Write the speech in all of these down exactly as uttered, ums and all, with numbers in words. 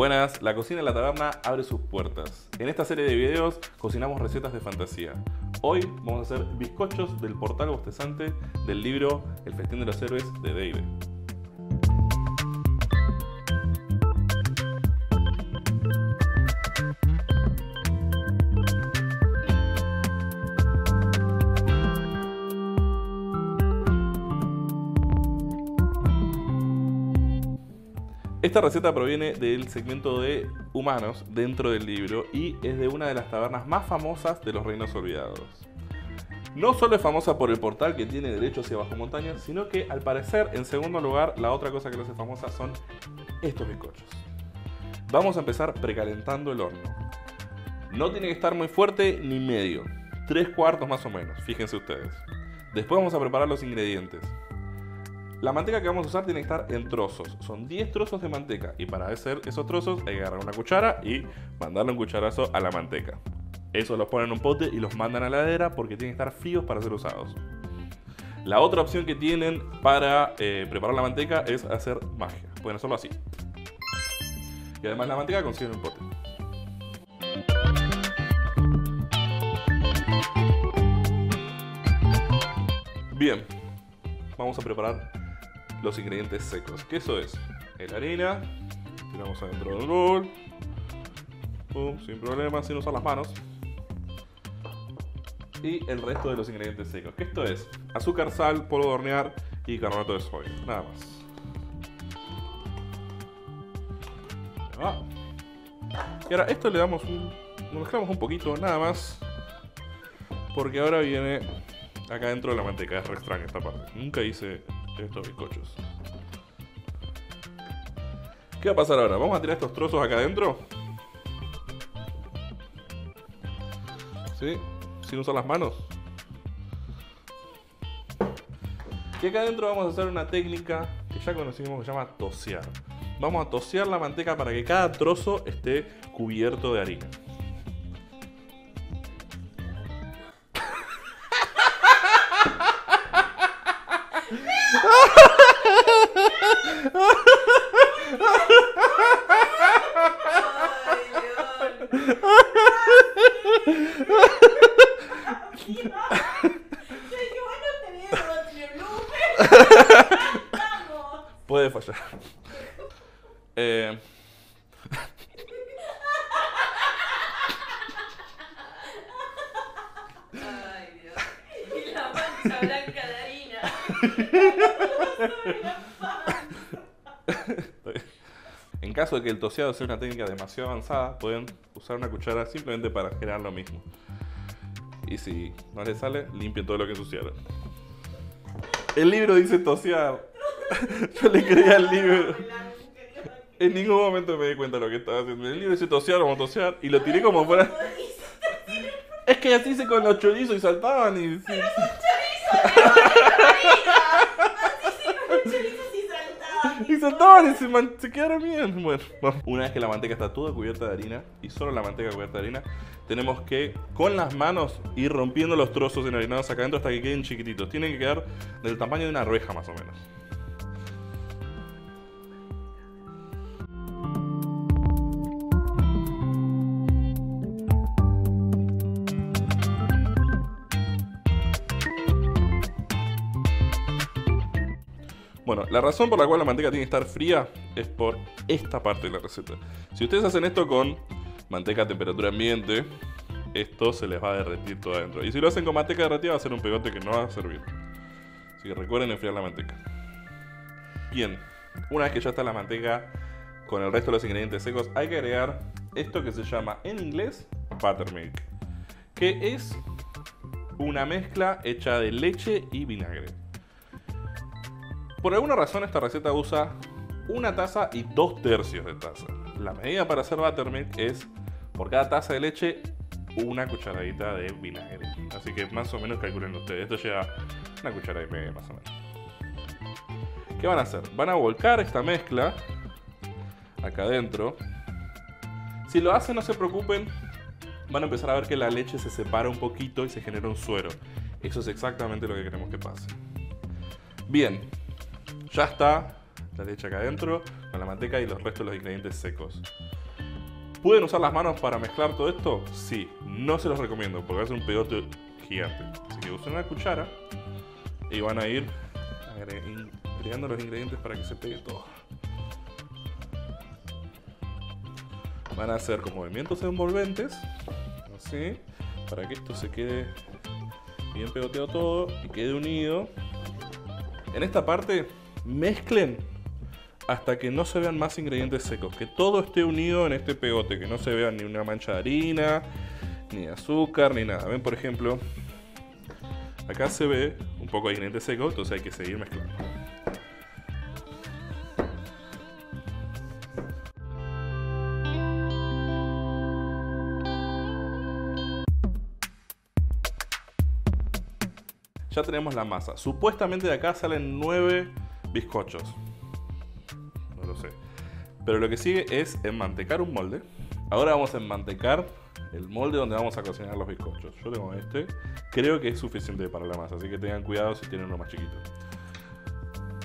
Buenas, la cocina de la taberna abre sus puertas. En esta serie de videos cocinamos recetas de fantasía. Hoy vamos a hacer bizcochos del portal bostezante del libro El Festín de los Héroes de Dave. Esta receta proviene del segmento de humanos dentro del libro y es de una de las tabernas más famosas de los Reinos Olvidados. No solo es famosa por el portal que tiene derecho hacia Bajo Montaña, sino que al parecer, en segundo lugar, la otra cosa que lo hace famosa son estos bizcochos. Vamos a empezar precalentando el horno. No tiene que estar muy fuerte ni medio, tres cuartos más o menos, fíjense ustedes. Después vamos a preparar los ingredientes. La manteca que vamos a usar tiene que estar en trozos, son diez trozos de manteca y para hacer esos trozos hay que agarrar una cuchara y mandarle un cucharazo a la manteca. Esos los ponen en un pote y los mandan a la heladera porque tienen que estar fríos para ser usados. La otra opción que tienen para eh, preparar la manteca es hacer magia, pueden hacerlo así. Y además la manteca consiguen un pote. Bien, vamos a preparar los ingredientes secos, que eso es la harina, tiramos adentro del bowl, pum, sin problema, sin usar las manos, y el resto de los ingredientes secos, que esto es azúcar, sal, polvo de hornear y carbonato de sodio, nada más. Ah. Y ahora esto le damos un, lo mezclamos un poquito, nada más, porque ahora viene acá dentro de la manteca, es re extraña esta parte, nunca hice estos bizcochos. ¿Qué va a pasar ahora? Vamos a tirar estos trozos acá adentro, ¿sí? Sin usar las manos. Y acá adentro vamos a hacer una técnica que ya conocimos que se llama tosear. Vamos a tosear la manteca para que cada trozo esté cubierto de harina. Puede fallar. Eh... Ay, Dios. Y la mancha blanca de harina. En caso de que el toseado sea una técnica demasiado avanzada, pueden usar una cuchara simplemente para generar lo mismo. Y si no les sale, limpien todo lo que ensuciaron. El libro dice tosear. Yo le creía al libro. En ningún momento me di cuenta de lo que estaba haciendo. El libro dice tosear, vamos a tosear. Y lo tiré como fuera. Es que así hice con los chorizos y saltaban y. ¡Pero con chorizos! Así hice con chorizos y saltaban. Y saltaban y se, man... se quedaron bien. Bueno, vamos. Una vez que la manteca está toda cubierta de harina, y solo la manteca cubierta de harina, tenemos que con las manos ir rompiendo los trozos enharinados acá adentro hasta que queden chiquititos. Tienen que quedar del tamaño de una arveja más o menos. Bueno, la razón por la cual la manteca tiene que estar fría es por esta parte de la receta. Si ustedes hacen esto con manteca a temperatura ambiente, esto se les va a derretir todo adentro. Y si lo hacen con manteca derretida va a ser un pegote que no va a servir. Así que recuerden enfriar la manteca. Bien, una vez que ya está la manteca con el resto de los ingredientes secos, hay que agregar esto que se llama en inglés buttermilk, que es una mezcla hecha de leche y vinagre. Por alguna razón esta receta usa una taza y dos tercios de taza. La medida para hacer buttermilk es por cada taza de leche una cucharadita de vinagre. Así que más o menos calculen ustedes. Esto lleva una cucharada y media más o menos. ¿Qué van a hacer? Van a volcar esta mezcla acá adentro. Si lo hacen no se preocupen. Van a empezar a ver que la leche se separa un poquito y se genera un suero. Eso es exactamente lo que queremos que pase. Bien. Ya está la leche acá adentro, con la manteca y los restos de los ingredientes secos. ¿Pueden usar las manos para mezclar todo esto? Sí, no se los recomiendo porque va a ser un pegote gigante. Así que usen una cuchara y van a ir agregando los ingredientes para que se pegue todo. Van a hacer con movimientos envolventes, así, para que esto se quede bien pegoteado todo y quede unido. En esta parte mezclen hasta que no se vean más ingredientes secos, que todo esté unido en este pegote, que no se vea ni una mancha de harina, ni de azúcar, ni nada. Ven, por ejemplo, acá se ve un poco de ingredientes secos, entonces hay que seguir mezclando. Ya tenemos la masa. Supuestamente de acá salen nueve bizcochos. No lo sé. Pero lo que sigue es enmantecar un molde. Ahora vamos a enmantecar el molde donde vamos a cocinar los bizcochos. Yo tengo este. Creo que es suficiente para la masa, así que tengan cuidado si tienen uno más chiquito.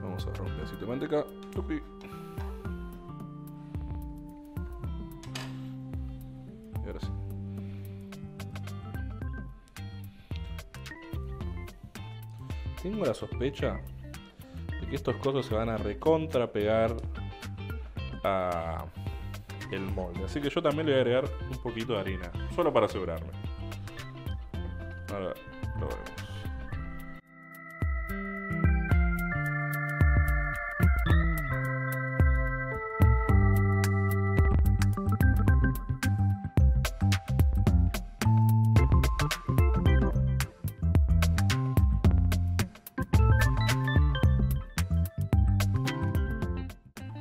Vamos a romper un pedacito de manteca. Tupi. Y ahora sí. Tengo la sospecha de que estos cosos se van a recontrapegar a el molde. Así que yo también le voy a agregar un poquito de harina, solo para asegurarme. Ahora lo vemos.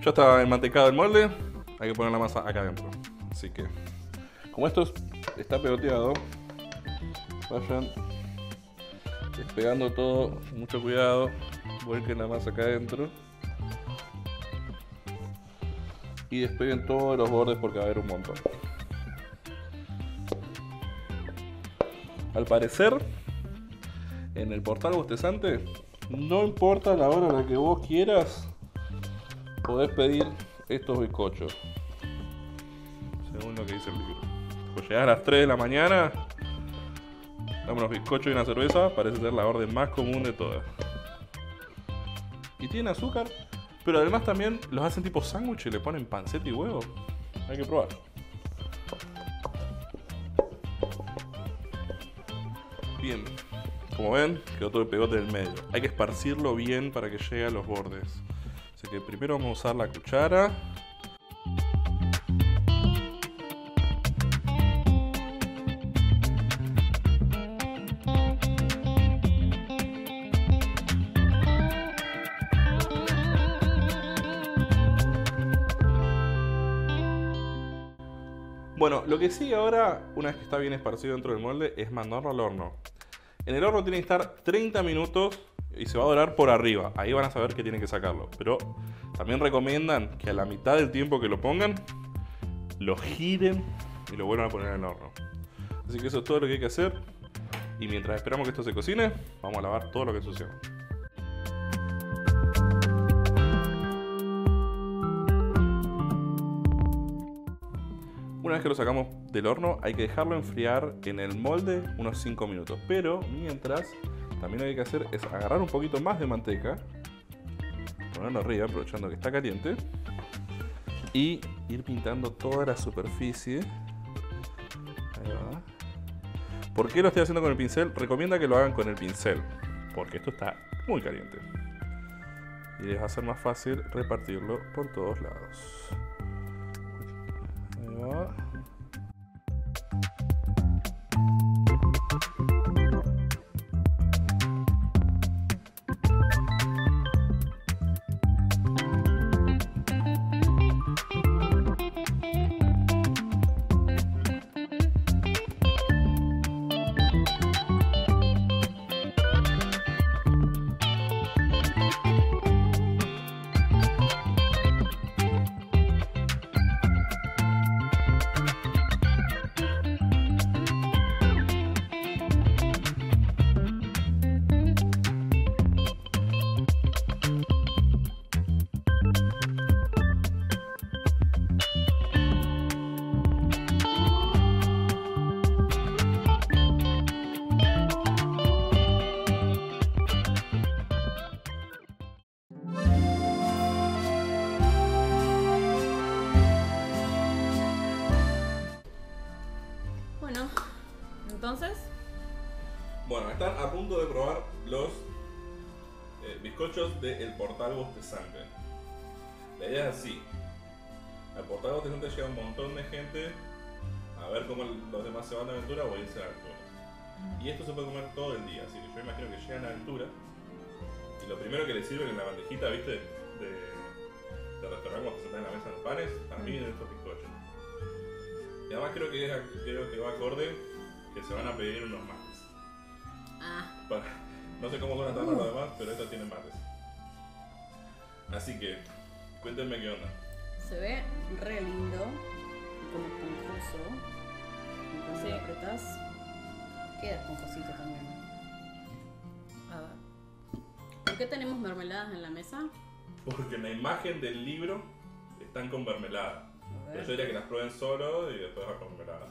Ya está enmantecado el molde, hay que poner la masa acá adentro. Así que, como esto está pegoteado, vayan despegando todo con mucho cuidado, vuelquen la masa acá adentro y despeguen todos los bordes porque va a haber un montón. Al parecer, en el portal bostezante, no importa la hora en la que vos quieras, podés pedir estos bizcochos, según lo que dice el libro. Pues llegás a las tres de la mañana, dame unos bizcochos y una cerveza, parece ser la orden más común de todas. Y tiene azúcar, pero además también los hacen tipo sándwich y le ponen panceta y huevo. Hay que probar. Bien, como ven, quedó todo el pegote del medio. Hay que esparcirlo bien para que llegue a los bordes. Así que primero vamos a usar la cuchara. Bueno, lo que sigue ahora, una vez que está bien esparcido dentro del molde, es mandarlo al horno. En el horno tiene que estar treinta minutos. Y se va a dorar por arriba, ahí van a saber que tienen que sacarlo. Pero también recomiendan que a la mitad del tiempo que lo pongan, lo giren y lo vuelvan a poner en el horno. Así que eso es todo lo que hay que hacer. Y mientras esperamos que esto se cocine, vamos a lavar todo lo que ensució. Una vez que lo sacamos del horno, hay que dejarlo enfriar en el molde unos cinco minutos. Pero mientras, también lo que hay que hacer es agarrar un poquito más de manteca, ponerlo arriba aprovechando que está caliente, y ir pintando toda la superficie. Ahí va. ¿Por qué lo estoy haciendo con el pincel? Recomienda que lo hagan con el pincel, porque esto está muy caliente y les va a ser más fácil repartirlo por todos lados. Ahí va. entonces? Bueno, están a punto de probar los eh, bizcochos de El Portal Bostezante. La idea es así: El Portal Bostezante llega un montón de gente a ver cómo los demás se van de aventura o irse a la aventura. Y esto se puede comer todo el día, así que yo imagino que llegan a la aventura y lo primero que les sirven en la bandejita, ¿viste? De, de restaurante cuando se están en la mesa los panes, también estos bizcochos. Y además creo que, es, creo que va acorde que se van a pedir unos mates. Ah. Para, no sé cómo son las tantas uh. demás, pero estas tienen mates. Así que, cuéntenme qué onda. Se ve re lindo, como esponjoso. Y cuando sí. lo apretás, queda esponjosito también. A ver. ¿Por qué tenemos mermeladas en la mesa? Porque en la imagen del libro están con mermelada. Pero yo diría que las prueben solo y después va con mermelada.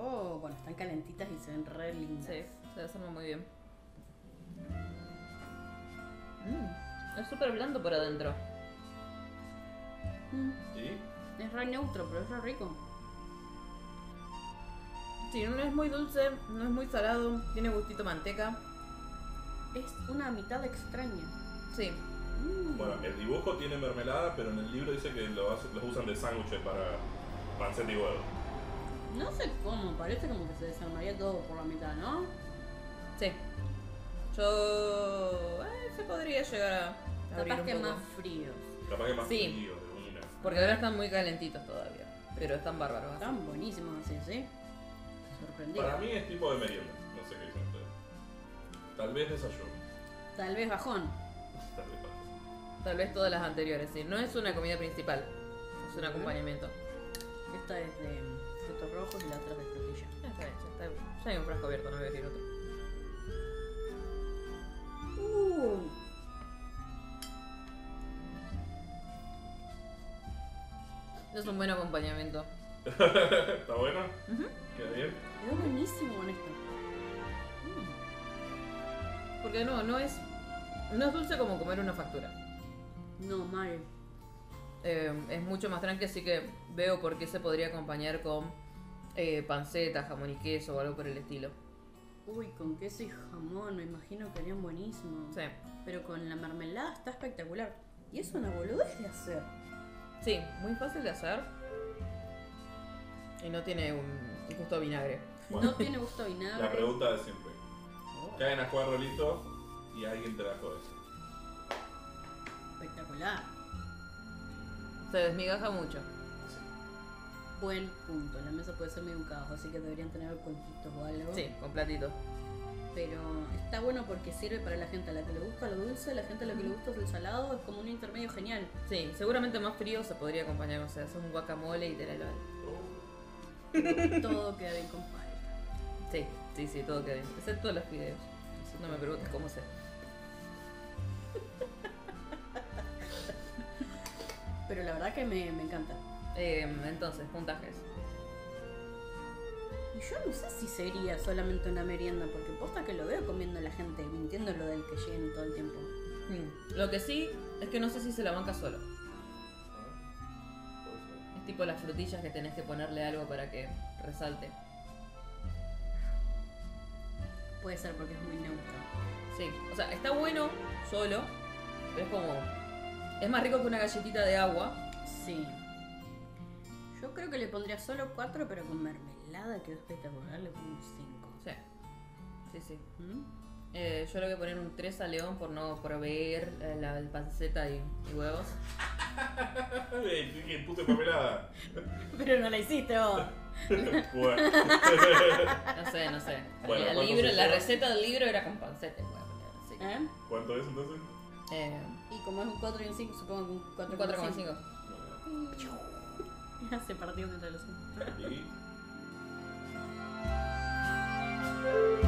Oh, bueno, están calentitas y se ven re lindas. Sí, se desarman muy bien. Mm, es súper blando por adentro. Mm. ¿Sí? Es re neutro, pero es re rico. Sí, no es muy dulce, no es muy salado, tiene gustito manteca. Es una mitad extraña. Sí. Bueno, el dibujo tiene mermelada, pero en el libro dice que lo hace, los usan de sándwiches para panceta y huevo. No sé cómo, parece como que se desarmaría todo por la mitad, ¿no? Sí. Yo... Eh, se podría llegar a abrir capaz un que poco. más fríos. Capaz que más sí. fríos, de una. Porque ahora están muy calentitos todavía, pero están bárbaros. Están así. buenísimos así, ¿sí? Sorprendido. Para mí es tipo de merienda, no sé qué dicen ustedes. Tal vez desayuno. Tal vez bajón. Tal vez bajón. Tal vez todas las anteriores, sí. No es una comida principal, es un acompañamiento. Esta es de frutos rojos y la otra es de frutilla. Ya está hecha, está bien. Ya hay un frasco abierto, no voy a abrir otro. Uh. Es un buen acompañamiento. ¿Está bueno? Uh-huh. Queda bien. Quedó buenísimo con esto. Mm. Porque no, no es, no es dulce como comer una factura. No, mal. Eh, es mucho más tranqui, así que veo por qué se podría acompañar con eh, panceta, jamón y queso o algo por el estilo. Uy, con queso y jamón, me imagino que harían buenísimo. Sí. Pero con la mermelada está espectacular. Y es una boludez de hacer. Sí, muy fácil de hacer. Y no tiene un gusto a vinagre. Bueno, no tiene gusto a vinagre. La pregunta de siempre. Oh. Caen a jugar rolitos y alguien te la jode. Espectacular. Se desmigaja mucho. Sí. Buen punto. La mesa puede ser medio un caos, así que deberían tener cuentitos o algo. Sí, con platitos. Pero está bueno porque sirve para la gente a la que le gusta lo dulce, la gente a la que le gusta el salado, es como un intermedio genial. Sí, seguramente más frío se podría acompañar, o sea, hacer un guacamole y te la helada. Todo queda bien con palta. Sí, sí, sí, todo queda bien. Excepto los fideos. No me preguntes cómo se. Pero la verdad que me, me encanta. Eh, entonces, puntajes. Y yo no sé si sería solamente una merienda, porque posta que lo veo comiendo la gente, mintiendo lo del que lleguen todo el tiempo. Mm. Lo que sí es que no sé si se la banca solo. Es tipo las frutillas que tenés que ponerle algo para que resalte. Puede ser porque es muy neutro. Sí, o sea, está bueno solo, pero es como... Es más rico que una galletita de agua. Sí. Yo creo que le pondría solo cuatro, pero con mermelada quedó espectacular, le pongo un cinco. Sí. Sí, sí. ¿Mm? Eh, yo le voy a poner un tres a León por no proveer eh, la panceta y, y huevos. ¿Qué? Puse mermelada. Pero no la hiciste vos. Bueno. No sé, no sé. Bueno, el libro, la receta del libro era con panceta y huevos. Así que... ¿Eh? ¿Cuánto es entonces? Eh, y como es un cuatro y un cinco, supongo que un cuatro coma cinco. Se partió contra los cinco.